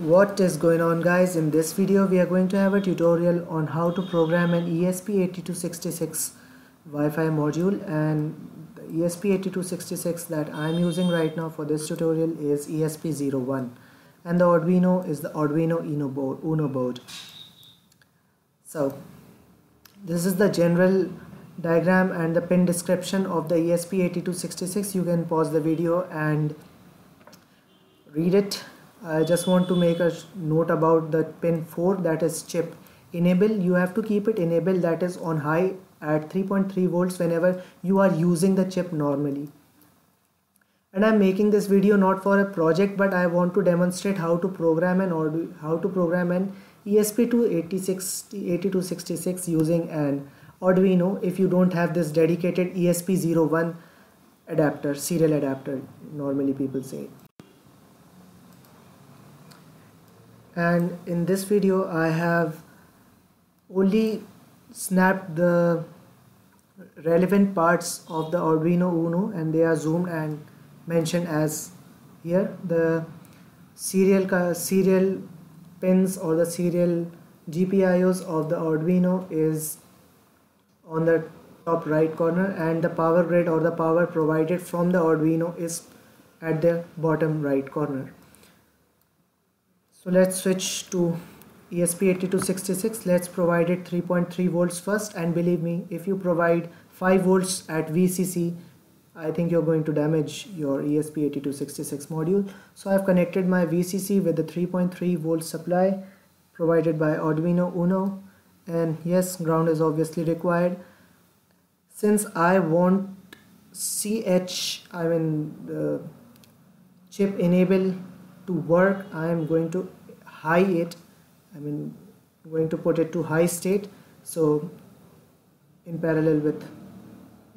What is going on, guys? In this video we are going to have a tutorial on how to program an ESP8266 Wi-Fi module, and the ESP8266 that I'm using right now for this tutorial is ESP01 and the Arduino is the Arduino Uno board. So this is the general diagram and the pin description of the ESP8266. You can pause the video and read it. I just want to make a note about the pin 4, that is chip enable. You have to keep it enabled, that is on high at 3.3 volts whenever you are using the chip normally. And I'm making this video not for a project, but I want to demonstrate how to program an ESP8266 using an Arduino if you don't have this dedicated ESP01 adapter, serial adapter normally people say. And in this video I have only snapped the relevant parts of the Arduino Uno and they are zoomed and mentioned as here. The serial pins or the serial GPIOs of the Arduino is on the top right corner, and the power grid or the power provided from the Arduino is at the bottom right corner. So let's switch to ESP8266. Let's provide it 3.3 volts first, and believe me, if you provide 5 volts at VCC, I think you're going to damage your ESP8266 module. So I've connected my VCC with the 3.3 volt supply provided by Arduino Uno, and yes, ground is obviously required. Since I want chip enable to work, I am going to put it to high state, so in parallel with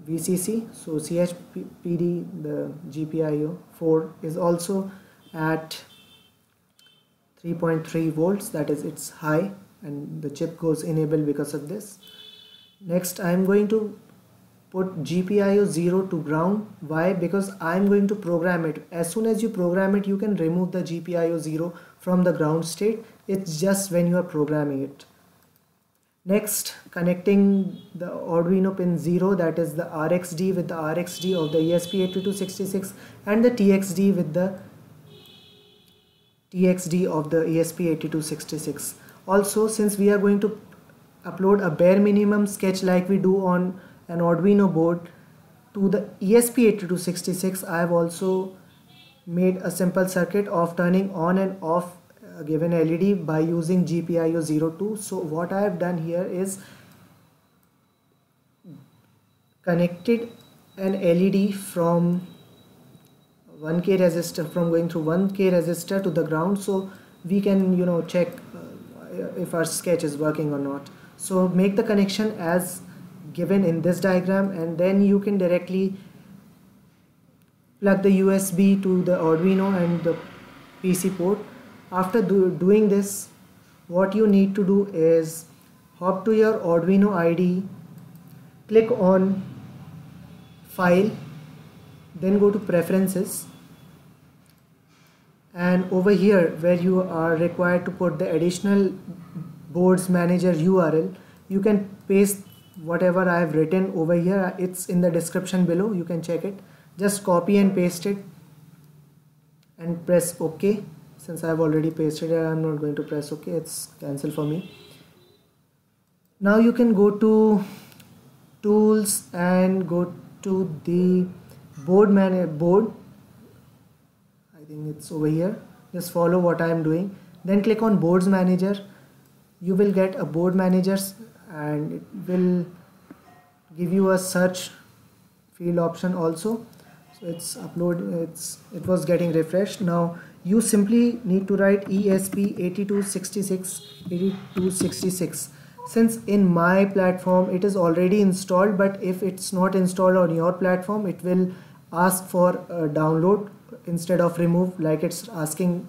VCC. So CHPD, the GPIO 4, is also at 3.3 volts, that is it's high, and the chip goes enabled because of this. Next I am going to put GPIO 0 to ground. Why? Because I am going to program it. As soon as you program it, you can remove the GPIO 0 from the ground state. It's just when you are programming it. Next, connecting the Arduino pin 0, that is the RXD, with the RXD of the ESP8266, and the TXD with the TXD of the ESP8266. Also, since we are going to upload a bare minimum sketch like we do on an Arduino board to the ESP8266, I have also made a simple circuit of turning on and off a given LED by using GPIO 02. So what I have done here is connected an LED from 1K resistor, from going through 1K resistor to the ground, so we can check if our sketch is working or not. So make the connection as given in this diagram, and then you can directly plug the USB to the Arduino and the PC port. After doing this, what you need to do is hop to your Arduino IDE, click on File, then go to Preferences, and over here where you are required to put the additional boards manager URL, you can paste whatever I have written over here. It's in the description below, you can check it. Just copy and paste it and press OK. Since I have already pasted it, I am not going to press OK, it's cancel for me. Now you can go to Tools and go to the board, I think it's over here. Just follow what I am doing, then click on Boards Manager. You will get a board manager's, and it will give you a search field option also. So it was getting refreshed. Now you simply need to write ESP8266. Since in my platform it is already installed, but if it's not installed on your platform, it will ask for a download instead of remove like it's asking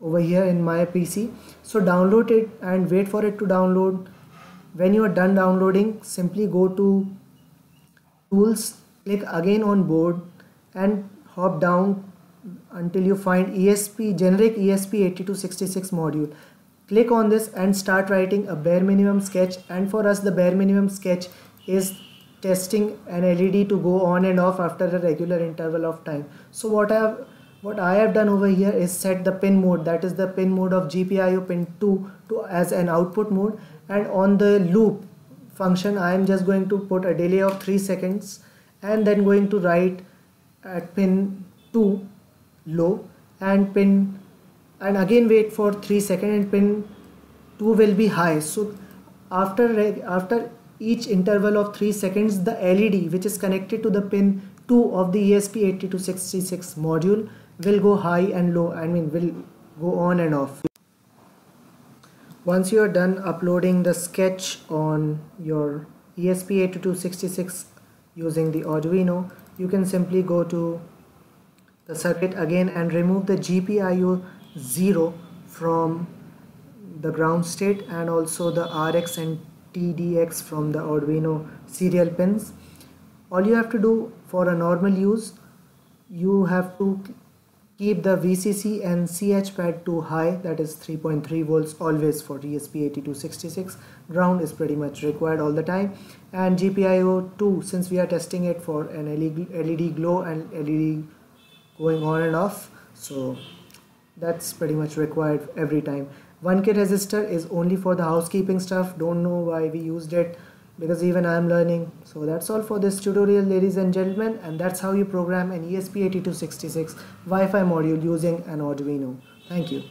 over here in my PC. So download it and wait for it to download. When you are done downloading, simply go to Tools, click again on Board and hop down until you find generic ESP8266 module. Click on this and start writing a bare minimum sketch, and for us the bare minimum sketch is testing an LED to go on and off after a regular interval of time. So what I have done over here is set the pin mode, that is the pin mode of GPIO pin 2 to as an output mode, and on the loop function I am just going to put a delay of 3 seconds and then going to write at pin 2 low and pin, and again wait for 3 seconds and pin 2 will be high. So after each interval of 3 seconds the LED which is connected to the pin 2 of the ESP8266 module will go high and low, will go on and off. Once you are done uploading the sketch on your ESP8266 using the Arduino, you can simply go to the circuit again and remove the GPIO 0 from the ground state and also the RX and TDX from the Arduino serial pins. All you have to do for a normal use, you have to keep the VCC and CH pad to high, that is 3.3 volts always for ESP8266. Ground is pretty much required all the time. And GPIO 2, since we are testing it for an LED glow and LED going on and off, so that's pretty much required every time. 1K resistor is only for the housekeeping stuff. Don't know why we used it, because even I am learning. So that's all for this tutorial, ladies and gentlemen, and that's how you program an ESP8266 Wi-Fi module using an Arduino. Thank you.